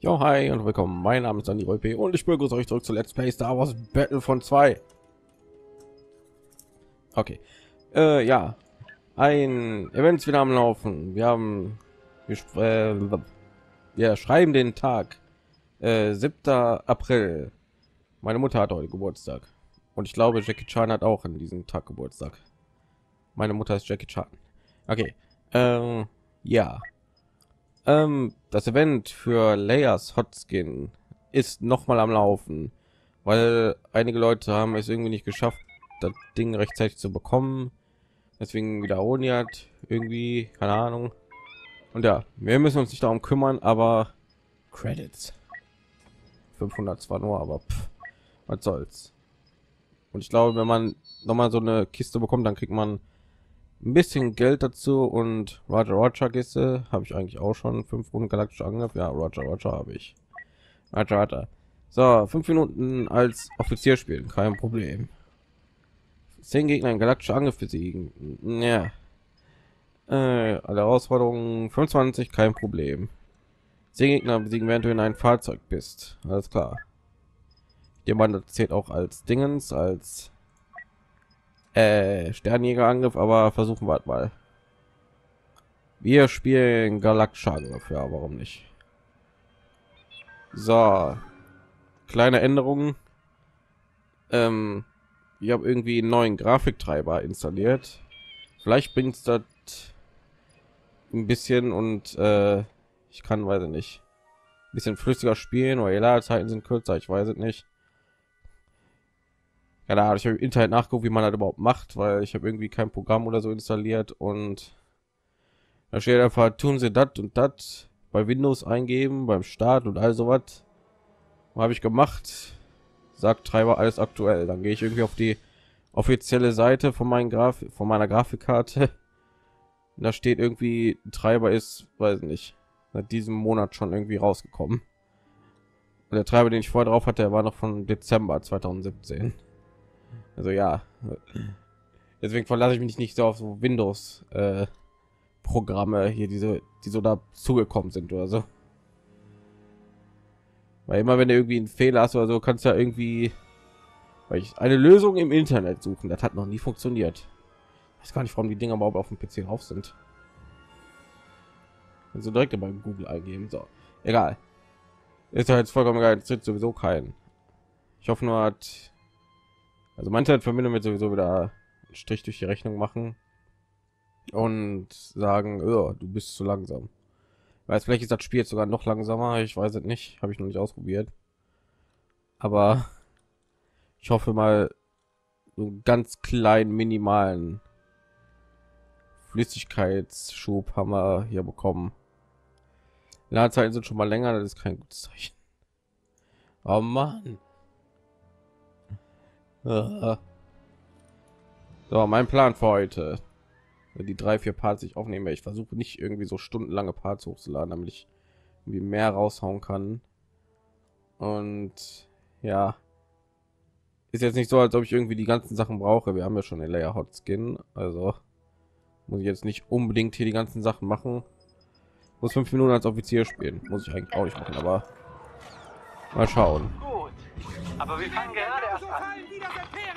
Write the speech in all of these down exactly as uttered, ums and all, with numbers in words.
Jo, hi und willkommen. Mein Name ist DanieruLP und ich begrüße euch zurück zu Let's Play Star Wars Battlefront zwei. Okay, äh, ja, ein Events wieder am Laufen. Wir haben, wir, äh, wir schreiben den Tag äh, siebter April. Meine Mutter hat heute Geburtstag und ich glaube, Jackie Chan hat auch in diesem Tag Geburtstag. Meine Mutter ist Jackie Chan. Okay, äh, ja. Das Event für Leia's Hot Skin ist noch mal am Laufen, weil einige Leute haben es irgendwie nicht geschafft, das Ding rechtzeitig zu bekommen. Deswegen wiederholen die halt irgendwie, keine Ahnung. Und ja, wir müssen uns nicht darum kümmern, aber Credits fünfhundert zwar nur, aber pff, was soll's. Und ich glaube, wenn man noch mal so eine Kiste bekommt, dann kriegt man ein bisschen Geld dazu. Und Roger Roger Kiste habe ich eigentlich auch schon. Fünf Runden galaktischer Angriff. Ja, Roger Roger habe ich. Roger Roger. So, fünf Minuten als Offizier spielen, kein Problem. Zehn Gegner in galaktischer Angriff besiegen. Ja. Äh, alle Herausforderungen fünfundzwanzig, kein Problem. Zehn Gegner besiegen, während du in ein Fahrzeug bist. Alles klar. Jemand zählt auch als Dingens, als Äh, Sternjägerangriff, aber versuchen wir halt mal. Wir spielen galaktischer Angriff, ja, warum nicht? So, kleine Änderungen. Ähm, ich habe irgendwie einen neuen Grafiktreiber installiert. Vielleicht bringt es das ein bisschen und äh, ich kann, weiß ich nicht, ein bisschen flüssiger spielen, weil die Ladezeiten sind kürzer, ich weiß es nicht. Ja, da habe ich im Internet nachgeguckt, wie man das überhaupt macht, weil ich habe irgendwie kein Programm oder so installiert und da steht einfach, tun Sie das und das bei Windows eingeben, beim Start und all sowas. Habe ich gemacht, sagt Treiber alles aktuell. Dann gehe ich irgendwie auf die offizielle Seite von meinen Graf von meiner Grafikkarte. Und da steht irgendwie, Treiber ist, weiß nicht, seit diesem Monat schon irgendwie rausgekommen. Und der Treiber, den ich vorher drauf hatte, der war noch von Dezember zweitausendsiebzehn. Also ja, deswegen verlasse ich mich nicht so auf so Windows äh, Programme hier, diese die so dazugekommen sind oder so, weil immer wenn du irgendwie einen Fehler hast oder so, kannst du ja irgendwie, weil ich eine Lösung im Internet suchen, das hat noch nie funktioniert. Ich weiß gar nicht, warum die Dinger überhaupt auf dem P C drauf sind. Also direkt immer Google eingeben, so egal, ist ja jetzt vollkommen egal, es tritt sowieso keinen. Ich hoffe nur, hat also manche hat Verbindung mit sowieso wieder einen Strich durch die Rechnung machen und sagen, oh, du bist zu langsam. Weiß, vielleicht ist das Spiel jetzt sogar noch langsamer, ich weiß es nicht, habe ich noch nicht ausprobiert. Aber ich hoffe mal, so einen ganz kleinen, minimalen Flüssigkeitsschub haben wir hier bekommen. Ladezeiten sind schon mal länger, das ist kein gutes Zeichen. Oh Mann. So, mein Plan für heute, die drei vier Parts ich aufnehme, ich versuche nicht irgendwie so stundenlange Parts hochzuladen, damit ich irgendwie mehr raushauen kann. Und ja, ist jetzt nicht so, als ob ich irgendwie die ganzen Sachen brauche. Wir haben ja schon eine Leia's Hot Skin, also muss ich jetzt nicht unbedingt hier die ganzen Sachen machen. Muss fünf Minuten als Offizier spielen, muss ich eigentlich auch nicht machen, aber mal schauen. Aber wir fangen gerade erst an.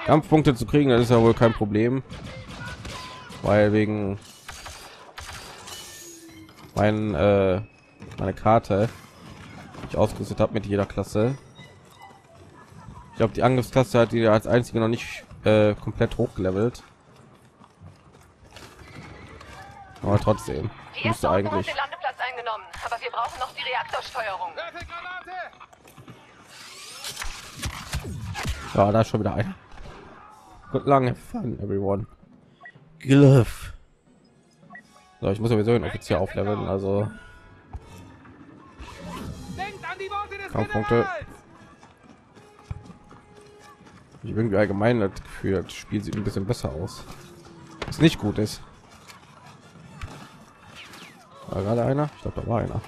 Kampfpunkte zu kriegen, das ist ja wohl kein Problem, weil wegen mein, äh, meine Karte, die ich ausgerüstet habe mit jeder Klasse. Ich glaube, die Angriffsklasse hat die als einzige noch nicht äh, komplett hochgelevelt, aber trotzdem müsste eigentlich. Den Landeplatz eingenommen, aber wir brauchen noch die Reaktorsteuerung. Ja, da ist schon wieder ein. Good lange fun, everyone. Glyph. So, ich muss sowieso den Offizier aufleveln, also. Denkt an die Worte des Kampfpunkte. Ich bin allgemein das Gefühl, das Spiel sieht ein bisschen besser aus. Was nicht gut ist. War gerade einer? Ich glaube, da war einer.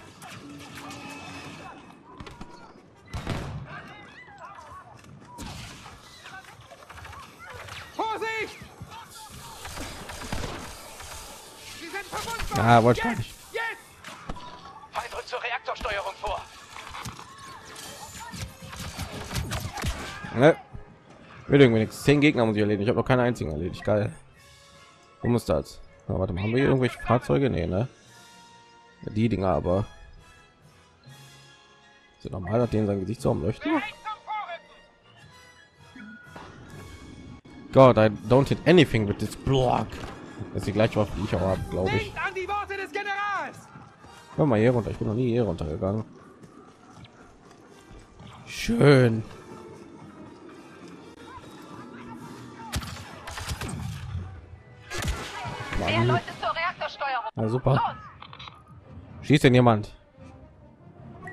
Ah, wollte ich gar nicht. Jetzt! Fall drückt zur Reaktorsteuerung vor. Ne? Will irgendwie nichts. Zehn Gegner muss ich erledigen. Ich habe noch keinen einzigen erledigt. Geil. Wo muss das? Na, warte mal, haben wir hier irgendwelche Fahrzeuge? Nee, ne? Die Dinger aber. Ist ja normal, dass denen sein Gesicht so umleuchten. God, I don't hit anything with this block. Das ist die gleiche Waffe, die ich auch habe, glaube ich. Komm mal hier runter. Ich bin noch nie hier runtergegangen. Schön. Mehr Leute zur Reaktorsteuerung. Na super. Schießt denn jemand?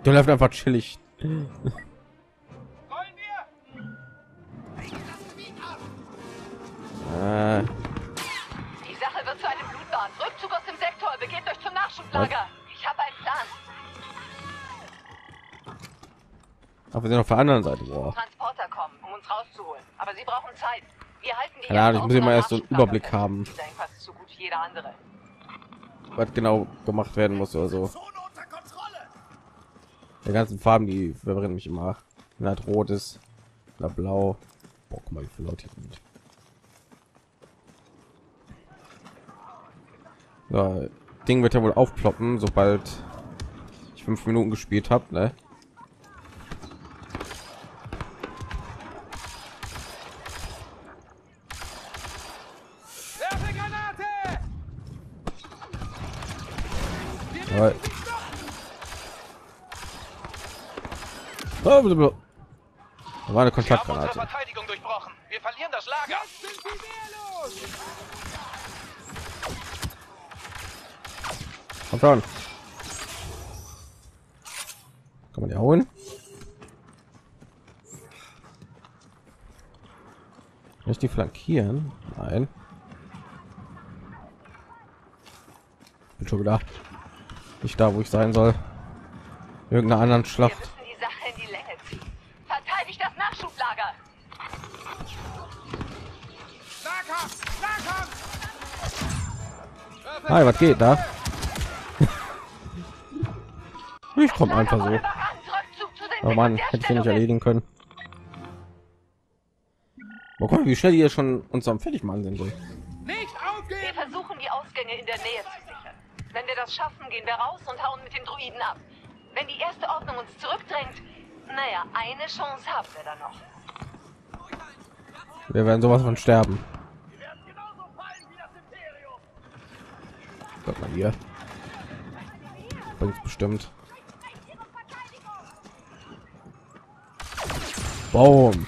Du läufst einfach chillig. Wollen wir? Äh. Die Sache wird zu einem Blutbad. Rückzug aus dem Sektor. Begeht euch zum Nachschublager. Ich habe einen Plan. Aber wir sind auf der anderen Seite. Boah. Transporter kommen, um uns rauszuholen. Aber sie brauchen Zeit. Wir halten die. Ja, ich muss immer erst so einen Überblick haben. Jeder andere, was genau gemacht werden muss oder so. Der ganzen Farben, die verwirren mich immer. Wenn halt rot ist, da blau. Boah, guck mal, wie viele Leute hier sind. Ja, Ding wird ja wohl aufploppen, sobald ich fünf Minuten gespielt habe, ne? Da war eine Kontaktgranate. Verteidigung durchbrochen. Wir verlieren das Lager. Komm schon. Kann man ja holen. Kann ich die flankieren? Nein. Bin schon wieder nicht da, wo ich sein soll. Irgendeiner anderen Schlacht. Hi, was geht da? Ich komme einfach so. Oh Mann, hätte ich nicht erledigen können. Oh Gott, wie schnell die hier schon uns am Fertigmachen sind. Nicht aufgeben. Wir versuchen die Ausgänge in der Nähe zu sichern. Wenn wir das schaffen, gehen wir raus und hauen mit den Druiden ab. Wenn die erste Ordnung uns zurückdrängt, naja, eine Chance haben wir da noch. Wir werden sowas von sterben. Guck mal hier. Bringt's bestimmt. Boom.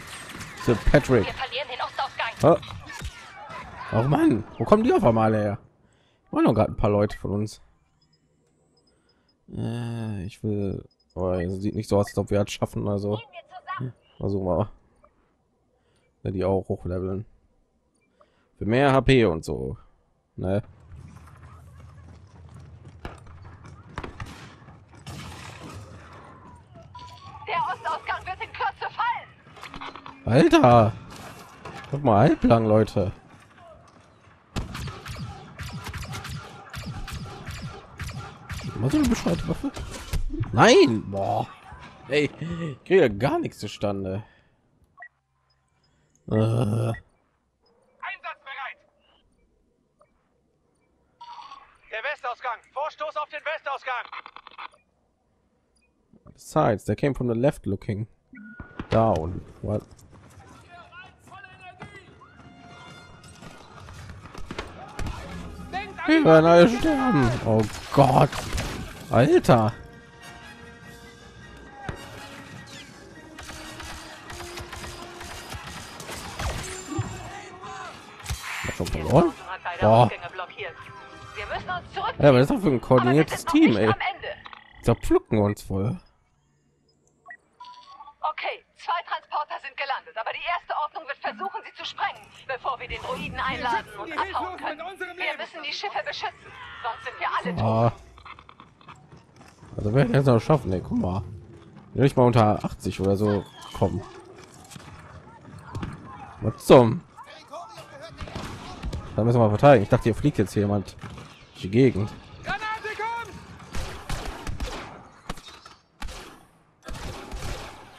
Sir Patrick. Wir verlieren den Ostausgang. Oh. Oh Mann, wo kommen die auf einmal her? War noch gerade ein paar Leute von uns. Äh, ich will. Oh, sieht nicht so aus, als ob wir es schaffen. Also versuchen wir ja, die auch hochleveln. Für mehr H P und so. Ne? Alter, guck mal halblang, Leute. Mal so eine bescheuerte Waffe? Nein, boah, ey, ich kriege gar nichts zustande. Äh. Einsatzbereit. Der Westausgang. Vorstoß auf den Westausgang. Besides, they came from the left looking down. What? Wir werden alle sterben. Oh Gott, Alter! Schon verloren? Boah. Ja, aber das ist doch für ein koordiniertes Team, ey. Da pflücken wir uns voll. Okay, zwei Transporter sind gelandet, aber die erste Ordnung wird versuchen, sie zu sprengen, bevor wir den Druiden einladen und abhauen können. Wir müssen die Schiffe beschützen, sonst sind wir alle tot. Also werden wir jetzt noch schaffen, ey, guck mal. Will ich mal unter achtzig oder so kommen. Was zum? Da müssen wir verteidigen. Ich dachte, hier fliegt jetzt jemand die Gegend.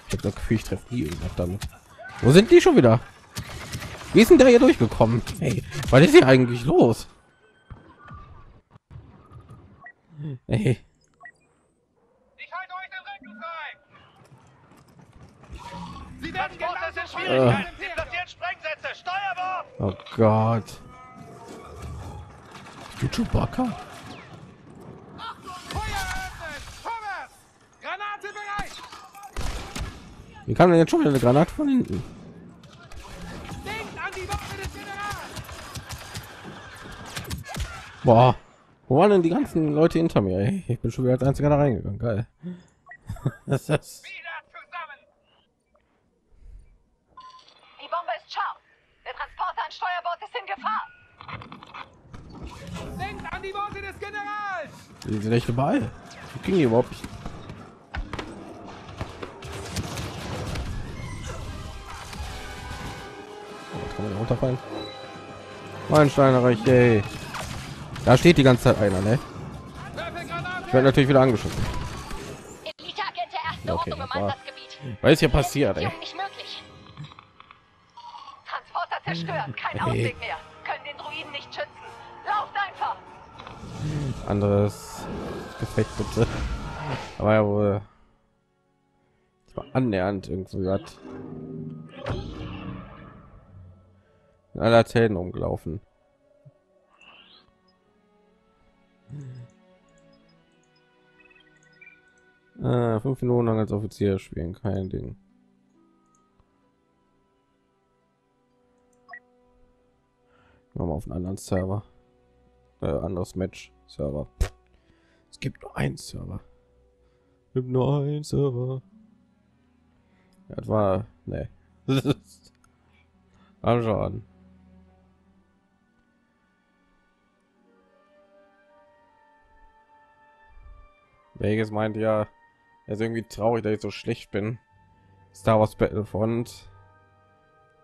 Ich hab das Gefühl, ich treffe die irgendwas damit. Wo sind die schon wieder? Wie ist denn der hier durchgekommen? Ey, was ist hier eigentlich los? Ey. Ich halte euch den Rücken frei. Sie werden genauso in Schwierigkeiten. Sie platzieren Sprengsätze. Steuerbord! Oh Gott. Du Chewbacca? Granate bereit! Wie kam denn jetzt schon wieder eine Granate von hinten? Denkt an die Waffe des Generals! Boah, wo waren denn die ganzen Leute hinter mir? Ey? Ich bin schon wieder als einziger da reingegangen. Geil. Das ist wieder zusammen. Die Bombe ist scharf. Der Transporter an Steuerbord ist in Gefahr. Denkt an die Worte des Generals! Die sind echt dabei. Wie ging die überhaupt? Runterfallen. Meilensteine, ey. Da steht die ganze Zeit einer, ne? Ich werde natürlich wieder angeschossen. Okay, was ist hier passiert, ey? Transporter zerstört, kein Ausweg mehr. Können den Druiden nicht schützen. Lauft einfach. Anderes Gefecht bitte. Aber ja wohl. Ich war annähernd irgendwie hat. In aller Zähne umgelaufen. Äh, fünf Minuten lang als Offizier spielen, kein Ding. Noch mal auf einen anderen Server, äh, anderes Match Server. Es gibt nur einen Server. Es gibt nur einen Server. Ja, das war ne. Am Schaden. Vegas meint ja, er ist irgendwie traurig, dass ich so schlecht bin. Star Wars Battlefront,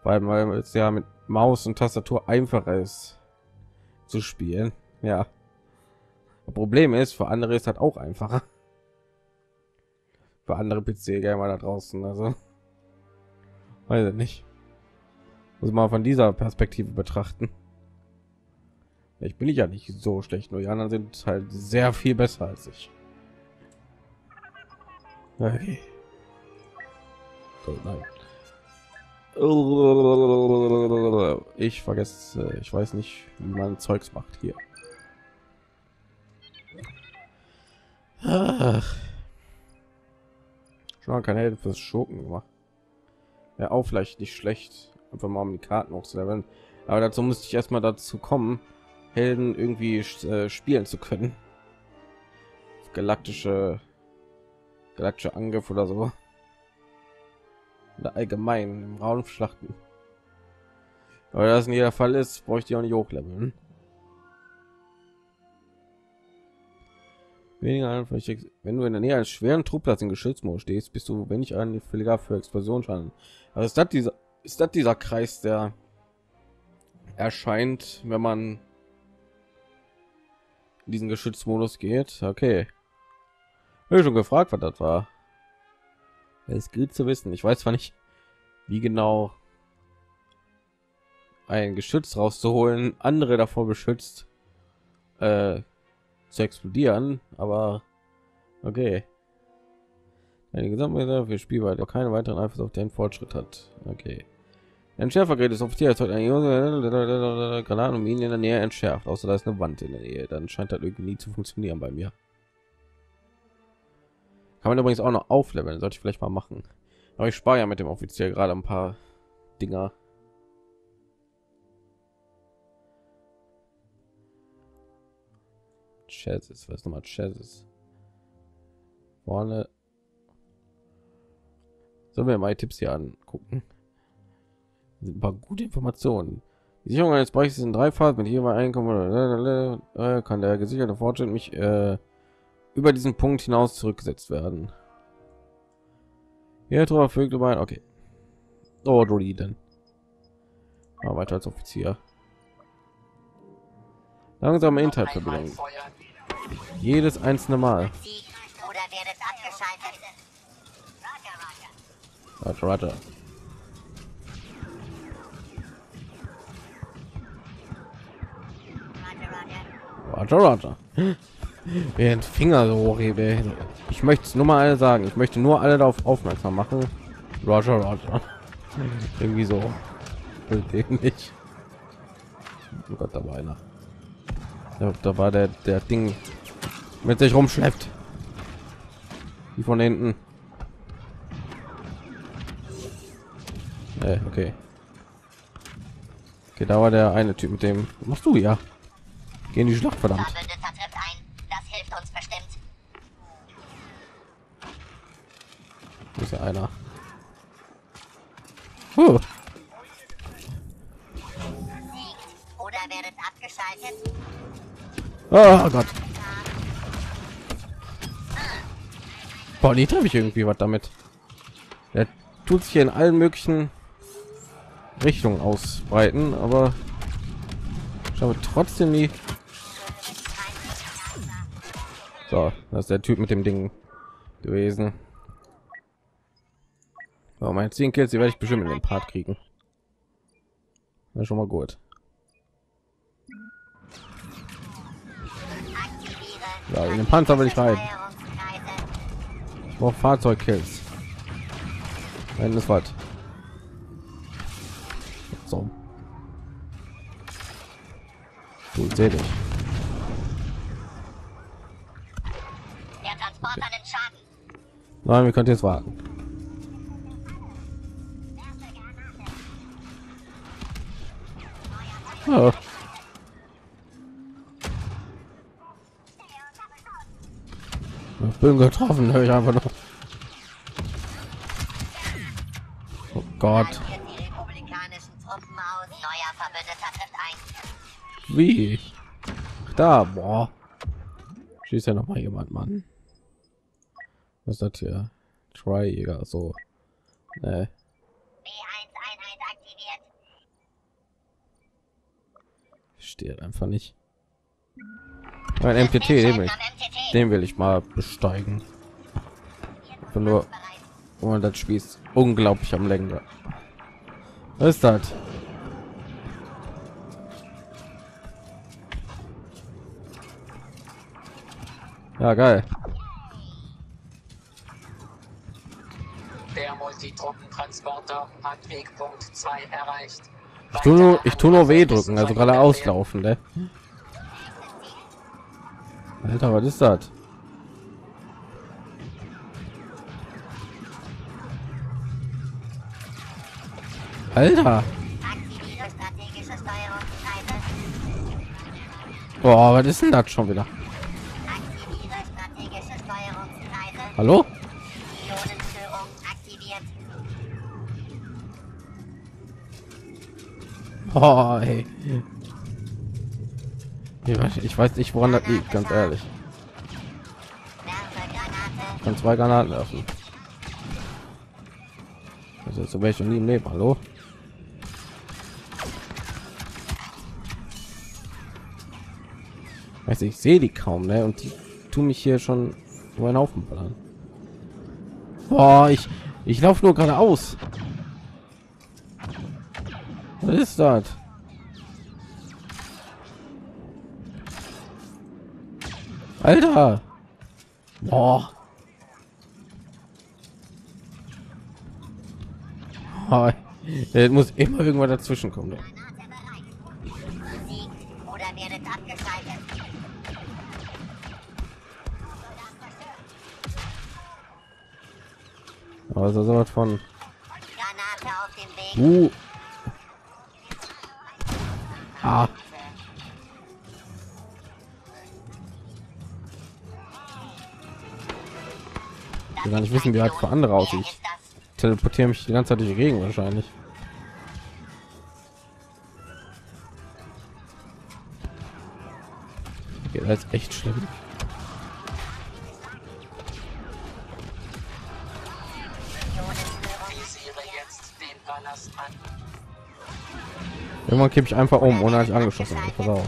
weil man es ja mit Maus und Tastatur einfacher ist zu spielen. Ja, das Problem ist, für andere ist das auch einfacher. Für andere P C-Gamer da draußen, also weiß ich nicht. Muss man von dieser Perspektive betrachten. Ich bin ich ja nicht so schlecht, nur die anderen sind halt sehr viel besser als ich. Okay. So, nein. Ich vergesse, ich weiß nicht, wie man Zeugs macht hier. Ach. Schon mal keine Helden fürs Schurken gemacht. Ja, auch vielleicht nicht schlecht, einfach mal um die Karten hochzuleveln. Aber dazu musste ich erstmal dazu kommen, Helden irgendwie äh, spielen zu können. Galaktische Galaktische Angriff oder so. Oder allgemein im Raum schlachten. Aber das in jeder Fall ist, bräuchte ich auch nicht hochleveln. Weniger einfach, wenn du in der Nähe eines schweren Trupplatz in Geschützmodus stehst, bist du wenig anfälliger für Explosionsschaden. Also ist das dieser, ist das dieser Kreis, der erscheint, wenn man in diesen Geschützmodus geht? Okay. Ich schon gefragt, was das war. Es gilt zu wissen. Ich weiß zwar nicht, wie genau ein Geschütz rauszuholen, andere davor beschützt äh, zu explodieren, aber okay. Eine Gesamtmenge für Spielweite, keine weiteren Einfluss auf den Fortschritt hat. Okay. Ein Schärfergerät ist auf die Granaten um ihn in der Nähe entschärft, außer da ist eine Wand in der Nähe. Dann scheint das irgendwie nie zu funktionieren bei mir. Kann man übrigens auch noch aufleveln, sollte ich vielleicht mal machen. Aber ich spare ja mit dem Offizier gerade ein paar Dinger. Chassis, was nochmal Chassis? Vorne. Sollen wir mal die Tipps hier angucken? Sind ein paar gute Informationen. Die Sicherung eines Bereichs in drei Phasen mit jeweils Einkommen. Kann der gesicherte Fortschritt mich äh, über diesen Punkt hinaus zurückgesetzt werden. Ja, drüber fügt über ein okay. Oh, Druiden. Aber weiter als Offizier. Langsam Inhalt verbringen. Jedes einzelne Mal. Roger, Roger. Roger, Roger. Den Finger so hochhebe. Ich möchte es nur mal alle sagen. Ich möchte nur alle darauf aufmerksam machen. Roger, Roger. Irgendwie so. Nicht. Oh Gott, da war einer. Ja, da war der, der Ding mit sich rumschleppt. Die von hinten. Nee, okay. Okay, da war der eine Typ mit dem. Was machst du ja? Gehen die Schlacht verdammt. Das hilft uns bestimmt. Das ist ja einer. Huh. Oder werdet abgeschaltet. Oh Gott. Boah, nie treffe ich irgendwie was damit. Der tut sich hier in allen möglichen Richtungen ausbreiten, aber ich habe trotzdem nie. So, das ist der Typ mit dem Ding gewesen. Oh, meine zehn Kills, die werde ich bestimmt in den Part kriegen. Ja, schon mal gut. Ja, in den Panzer will ich rein. Ich brauche Fahrzeugkills. Wenn das was. So. Gut, sehe dich. Nein, wir können jetzt warten. Oh. Ich bin getroffen, höre ich einfach noch. Oh Gott. Wie? Da, boah. Schießt ja noch mal jemand, Mann. Was ist das hier? Tri-Jäger, so. Nee. Steht einfach nicht. Ein M P T, den will ich, den will ich mal besteigen. Aber nur, oh, das Spiel ist unglaublich am Lenker. Was ist das? Ja, geil. Die Truppentransporter hat Wegpunkt zwei erreicht. Ich tue nur, ich tue nur W drücken, also gerade auslaufen, ne? Alter, was ist das? Alter! Boah, was ist denn das schon wieder? Hallo? Oh, hey. Ich weiß nicht, woran das liegt, ganz ehrlich. Ich kann zwei Granaten öffnen. Also so wäre ich schon nie im Leben, hallo? Weiß ich, ich sehe die kaum, ne? Und die tun mich hier schon so einen Haufen ballern. Boah, ich, ich laufe nur geradeaus. Was ist das? Alter! Boah! Oh, jetzt muss immer irgendwann dazwischen kommen. Also so was von. Uh. Ah. Ich will gar nicht wissen, wie halt für andere aussieht. Ich teleportiere mich die ganze Zeit durch die Gegend wahrscheinlich. Okay, das ist echt schlimm. Irgendwann kippe ich einfach um, ohne dass ich angeschossen habe. Pass auf.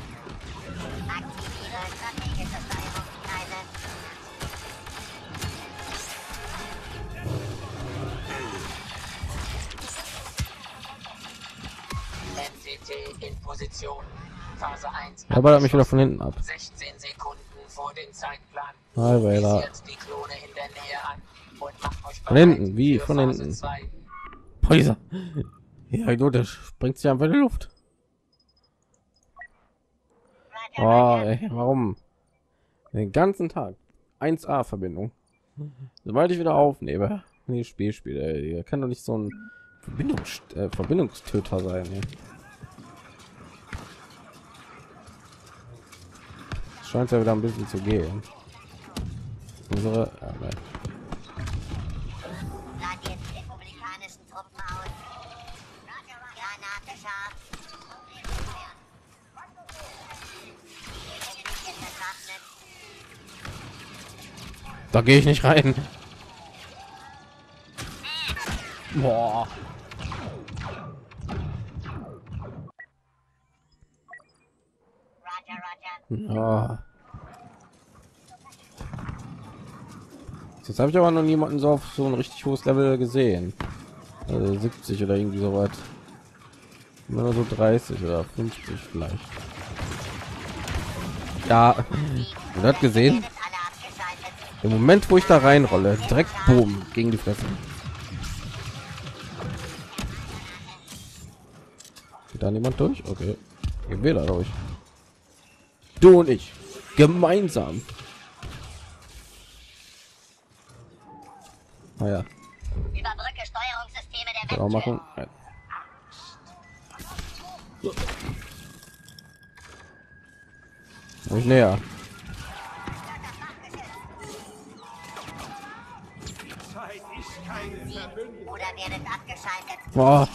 Phase eins. Er ballert mich wieder von hinten ab. sechzehn Sekunden vor dem Zeitplan. Alter. Die Klone in der Nähe an und macht euch von hinten, wie von hinten. Häuser. Ja, gut, das springt sich einfach in die Luft. Oh, ey, warum? Den ganzen Tag. eins A Verbindung. Sobald ich wieder aufnehme, nee, Spiel spiele, kann doch nicht so ein Verbindungs äh, Verbindungstöter sein. Ey. Scheint ja wieder ein bisschen zu gehen. Unsere Arbeit. Da gehe ich nicht rein. Boah. Roger, Roger. Oh. Jetzt habe ich aber noch niemanden so auf so ein richtig hohes Level gesehen. Also siebzig oder irgendwie so weit. Nur so dreißig oder fünfzig vielleicht. Ja, du hast gesehen. Im Moment, wo ich da reinrolle, direkt boom gegen die Fresse. Geht da niemand durch? Okay, gehen wir da durch. Du und ich gemeinsam. Naja. Überbrücke Steuerungssysteme der Welt. Machen. Nein. So. Nicht näher. Boah.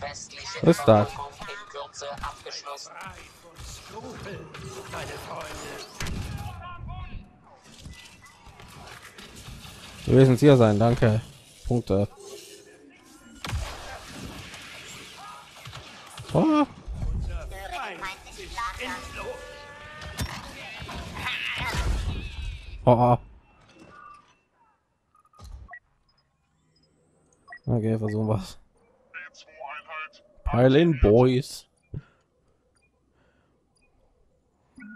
Was ist das? Wir müssen hier sein, danke. Punkte. Oh. Oh. Okay, versuchen was. Pile in, Boys.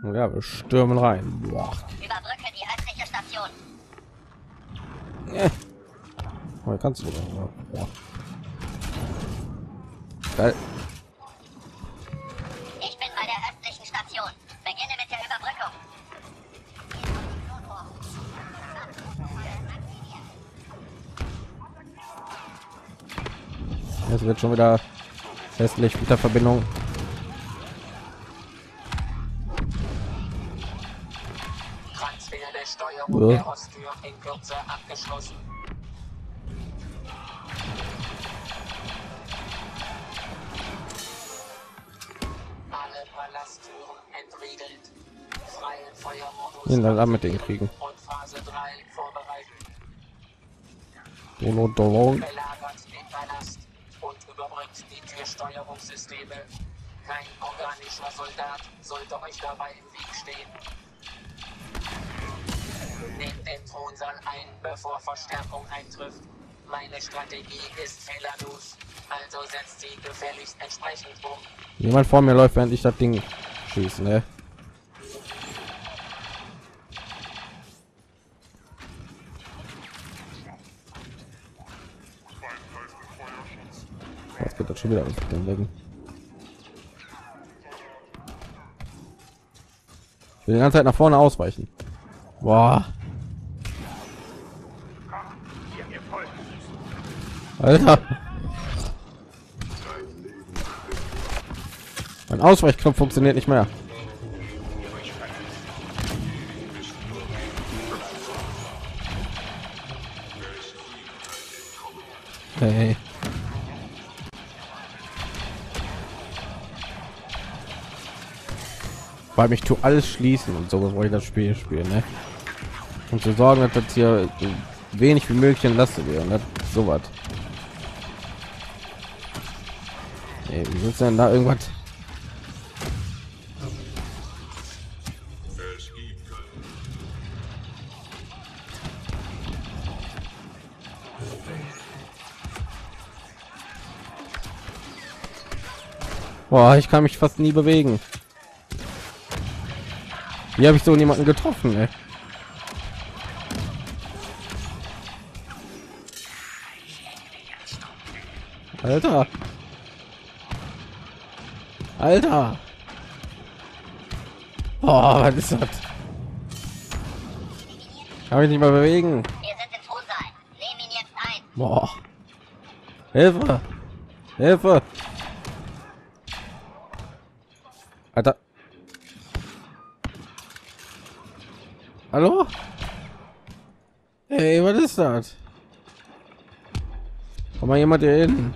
Ja, wir stürmen rein. Boah. Überbrücke die östliche Station. Ja. Oh, kannst du ja. Geil. Ich bin bei der östlichen Station. Beginne mit der Überbrückung. Es wird schon wieder festlich mit der Verbindung. Transfer der Steuerung der Osttür in Kürze abgeschlossen. Alle Palasttüren entriegelt. Freien Feuermodus. Sind dann ab mit den Kriegen. Und Phase drei vorbereiten. Donut Steuerungssysteme. Kein organischer Soldat sollte euch dabei im Weg stehen. Nehmt den Thronsaal ein, bevor Verstärkung eintrifft. Meine Strategie ist fehlerlos, also setzt sie gefälligst entsprechend um. Jemand vor mir läuft, während ich das Ding schieße, ne? Schon wieder aus dem Leben. Ich will die ganze Zeit nach vorne ausweichen. Boah. Alter. Mein Ausweichknopf funktioniert nicht mehr. Hey. Weil mich tu alles schließen und so wollte ich das Spiel spielen, ne? Und zu sorgen, dass das hier wenig wie möglich entlastet wird, ne? So was. Ey, wie sitzt denn da irgendwas? Boah, ich kann mich fast nie bewegen. Hier habe ich so niemanden getroffen, ey. Alter. Alter. Boah, was ist das? Kann mich nicht mal bewegen. Wir sind im Frohsaal. Nehmen ihn jetzt ein. Boah. Hilfe. Hilfe. Alter. Hallo? Hey, was ist das? Komm mal jemand hier hin.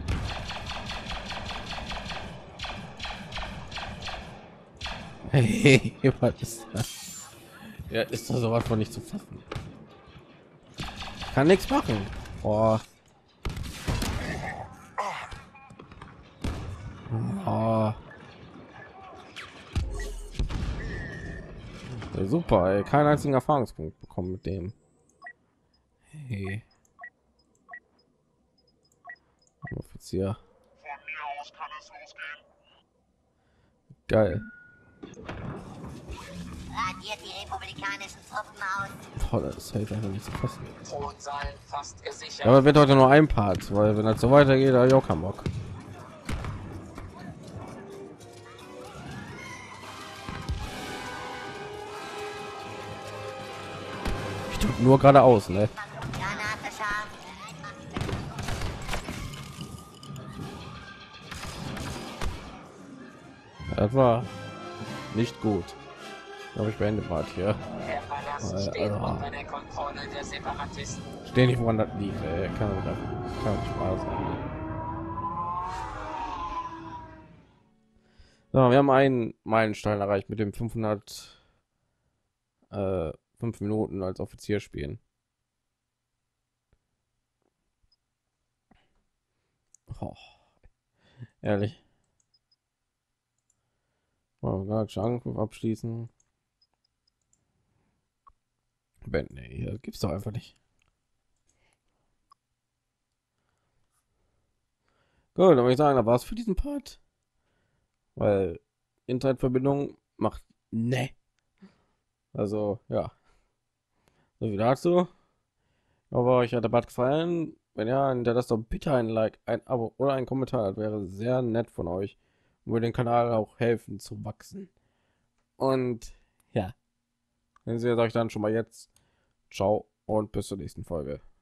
Hey, was ist das? Ja, ist da sowas von nicht zu fassen. Kann nichts machen. Boah. Oh. Ja, super, ey. Keinen einzigen Erfahrungspunkt bekommen mit dem. Hey. Offizier. Von mir aus kann es losgehen. Geil. Radiert die republikanischen Truppen aus. Boah, das ist halt einfach nicht zu fassen. Fast ja, aber wird heute nur ein Part, weil wenn das so weitergeht, da ja auch keinen Bock. Ich tue nur geradeaus, ne? Das war nicht gut. Glaube ich beende Part hier. Der Palast äh, steht also unter der Kontrolle der Separatisten. Steh nicht, woran das liegt. Äh, kann man das, kann man Spaß machen. So, wir haben einen Meilenstein erreicht mit dem fünfhundert äh, fünf Minuten als Offizier spielen. Oh, ehrlich. Angriff abschließen. Ben, nee, gibt's doch einfach nicht. Gut, dann würde ich sagen, da war es für diesen Part, weil Internetverbindung macht ne. Also ja, so wie dazu. Aber euch hat der Part gefallen. Wenn ja, hinterlasst doch bitte ein Like, ein Abo oder ein Kommentar. Das wäre sehr nett von euch. Würde den Kanal auch helfen zu wachsen. Und ja, dann seht ihr euch dann schon mal jetzt. Ciao und bis zur nächsten Folge.